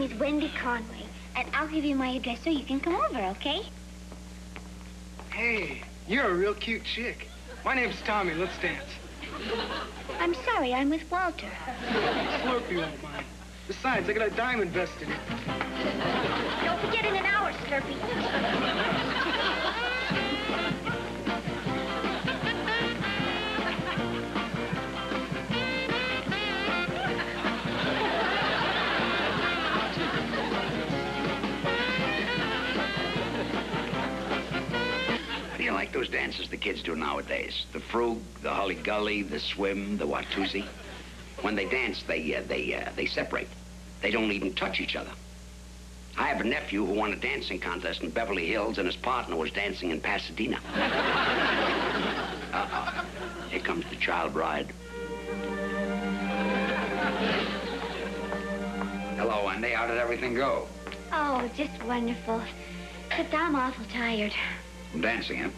name is Wendy Conway, and I'll give you my address so you can come over, okay? Hey, you're a real cute chick. My name's Tommy. Let's dance. I'm sorry, I'm with Walter. Slurpee won't mind. Besides, I got a dime invested in it. Don't forget in an hour, Slurpee. Like those dances the kids do nowadays. The frug, the holly gully, the swim, the watusi. When they dance, they separate. They don't even touch each other. I have a nephew who won a dancing contest in Beverly Hills, and his partner was dancing in Pasadena. Uh-oh. Here comes the child bride. Hello, Wendy. How did everything go? Oh, just wonderful. But I'm awful tired. From dancing, huh?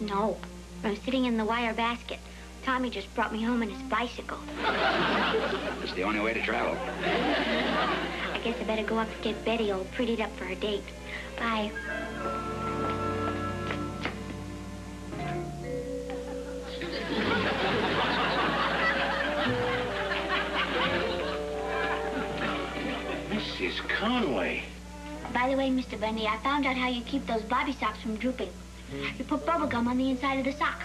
No, I'm sitting in the wire basket. Tommy just brought me home on his bicycle. It's the only way to travel. I guess I better go up and get Betty all prettied up for her date. Bye. Mrs. Conway. By the way, Mr. Bundy, I found out how you keep those bobby socks from drooping. You put bubble gum on the inside of the sock.